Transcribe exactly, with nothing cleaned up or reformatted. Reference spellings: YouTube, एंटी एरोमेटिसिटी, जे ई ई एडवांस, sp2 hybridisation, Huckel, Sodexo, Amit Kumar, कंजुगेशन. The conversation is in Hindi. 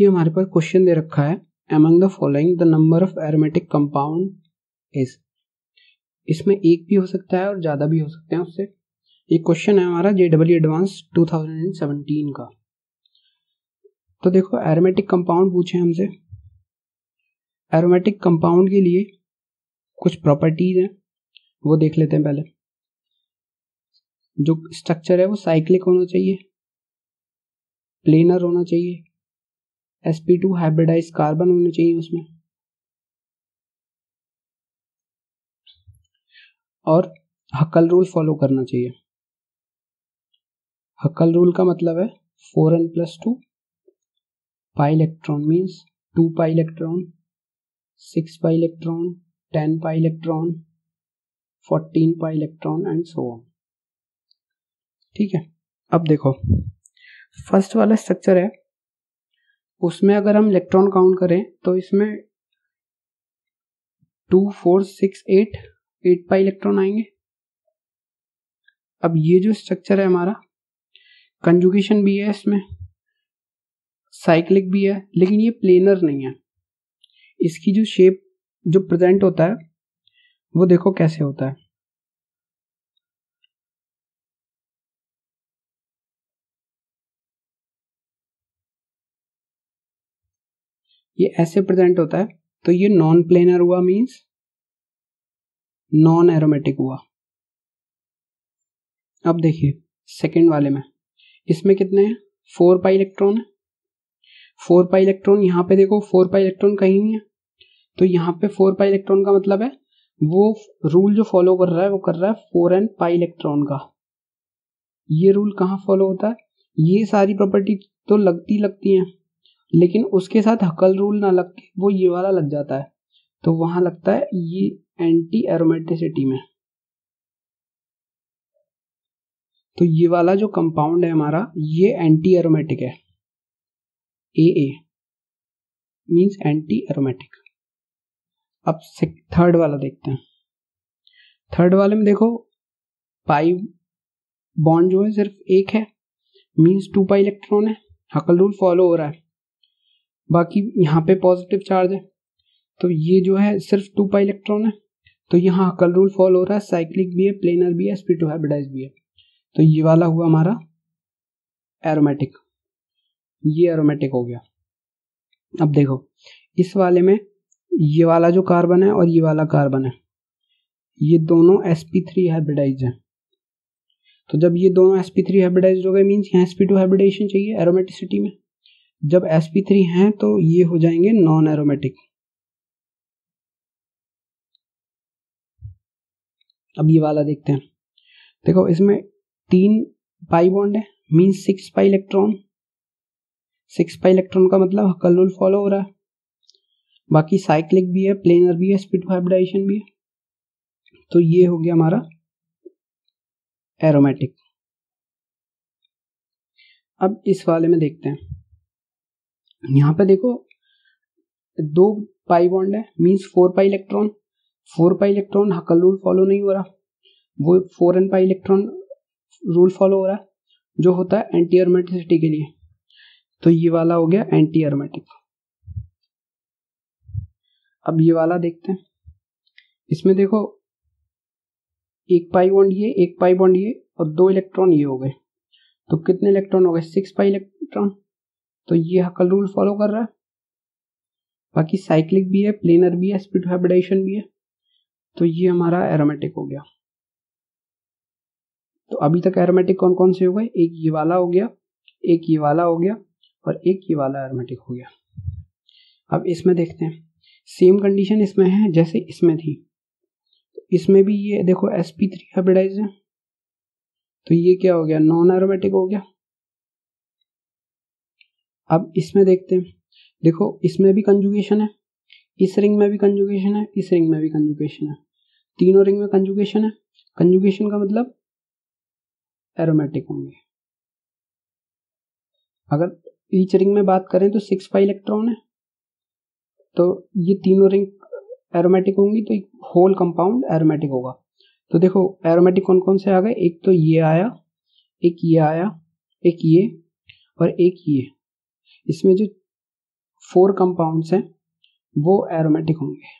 ये हमारे पास क्वेश्चन दे रखा है among the following the number of aromatic compound is, इसमें एक भी हो सकता है और ज़्यादा भी हो सकते हैं उससे। ये क्वेश्चन है हमारा जे ई ई एडवांस दो हज़ार सत्रह का। तो देखो एरोमेटिक कंपाउंड पूछे हमसे। एरोमेटिक कंपाउंड के लिए कुछ प्रॉपर्टीज हैं वो देख लेते हैं। पहले जो स्ट्रक्चर है वो साइक्लिक होना चाहिए, प्लेनर होना चाहिए, S P two hybridise carbon होना चाहिए उसमें, और हकल रूल फॉलो करना चाहिए। हकल रूल का मतलब है four N plus two pi electron means two pi electron, six pi electron, ten pi electron, fourteen pi electron and so on. ठीक है, अब देखो फर्स्ट वाला स्ट्रक्चर है उसमें अगर हम इलेक्ट्रॉन काउंट करें तो इसमें two four six eight eight pi electron आएंगे। अब ये जो स्ट्रक्चर है हमारा कंजुगेशन भी है, इसमें साइक्लिक भी है, लेकिन ये प्लेनर नहीं है। इसकी जो शेप जो प्रेजेंट होता है वो देखो कैसे होता है। ये ऐसे प्रेजेंट होता है, तो ये नॉन प्लेनर हुआ मींस नॉन एरोमेटिक हुआ। अब देखिए सेकेंड वाले में, इसमें कितने हैं? फोर पाई इलेक्ट्रॉन है। फोर पाई इलेक्ट्रॉन यहाँ पे देखो, फोर पाई इलेक्ट्रॉन कहीं नहीं है, तो यहाँ पे फोर पाई इलेक्ट्रॉन का मतलब है वो रूल जो फॉलो कर रहा है वो कर रहा है फोर एन पाई इलेक्ट्रॉन का। ये रूल कहाँ फॉलो होता है? ये सारी प्रॉपर्टी तो लगती लगती हैं, लेकिन उसके साथ हकल रूल ना लग के वो ये वाला लग जाता है, तो वहाँ लगता है ये एंटी एरोमेटिसिटी में। तो ये वाला जो कंपाउंड है हमारा ये एंटी एरोमेटिक है, A A means anti aromatic. अब थर्ड वाला देखते हैं। थर्ड वाले में देखो पाई बॉन्ड जो है सिर्फ एक है मीन्स टू पाई इलेक्ट्रॉन है, हकल रूल फॉलो हो रहा है, बाकी यहाँ पे पॉजिटिव चार्ज है, तो ये जो है सिर्फ टू पाई इलेक्ट्रॉन है, तो यहाँ हकल रूल फॉलो हो रहा है, साइक्लिक भी है, प्लेनर भी है, एस पी टू हाइब्रिडाइज भी है। तो ये वाला हुआ हमारा एरोमेटिक, ये एरोमेटिक हो गया। अब देखो इस वाले में ये वाला जो कार्बन है और ये वाला कार्बन है ये दोनों एस पी थ्री हाइब्रिडाइज हैं, तो जब ये दोनों एस पी थ्री हाइब्रिडाइज हो गए मीन्स यहाँ एस पी टू हाइब्रिडेशन चाहिए एरोमेटिसिटी में। जब एस पी थ्री हैं तो ये हो जाएंगे नॉन एरोमेटिक। अब ये वाला देखते हैं। देखो इसमें तीन पाई बॉन्ड है means six pi electron. Six pi electron का मतलब हकल रूल फॉलो हो रहा है, बाकी साइक्लिक भी है, प्लेनर भी है, एस पी टू हाइब्रिडाइजेशन भी है, तो ये हो गया हमारा एरोमेटिक। अब इस वाले में देखते हैं। यहाँ पे देखो दो पाई बॉन्ड है means four pi electron. Four pi electron Huckel rule follow नहीं हो रहा, वो four N pi electron rule follow हो रहा है जो होता है एंटी एरोमेटिसिटी के लिए, तो ये वाला हो गया एंटी एरोमेटिक। अब ये वाला देखते हैं। इसमें देखो एक पाई बॉन्ड ये, एक पाई बॉन्ड ये और दो इलेक्ट्रॉन ये हो गए, तो कितने इलेक्ट्रॉन हो गए? Six pi electron. तो ये हकल रूल फॉलो कर रहा है, बाकी साइक्लिक भी है, प्लेनर भी है, एस पी टू हाइब्रिडाइजेशन भी है, तो ये हमारा एरोमेटिक हो गया। तो अभी तक एरोमेटिक कौन कौन से हो गए? एक ये वाला हो गया, एक ये वाला हो गया और एक ये वाला एरोमेटिक हो गया। अब इसमें देखते हैं, सेम कंडीशन इसमें है जैसे इसमें थी। इसमें भी ये देखो एस पी थ्री हाइब्रिडाइज है, तो ये क्या हो गया? नॉन एरोमेटिक हो गया। अब इसमें देखते हैं। देखो इसमें भी कंजुगेशन है, इस रिंग में भी कंजुगेशन है, इस रिंग में भी कंजुगेशन है, तीनों रिंग में कंजुगेशन है। कंजुगेशन का मतलब एरोमेटिक होंगे। अगर ईच रिंग में बात करें तो सिक्स पाई इलेक्ट्रॉन है, तो ये तीनों रिंग एरोमेटिक होंगी, तो एक होल कंपाउंड एरोमेटिक होगा। तो देखो एरोमेटिक कौन कौन से आ गए? एक तो ये आया, एक ये आया, एक ये और एक ये। इसमें जो फोर कंपाउंड्स हैं वो एरोमेटिक होंगे।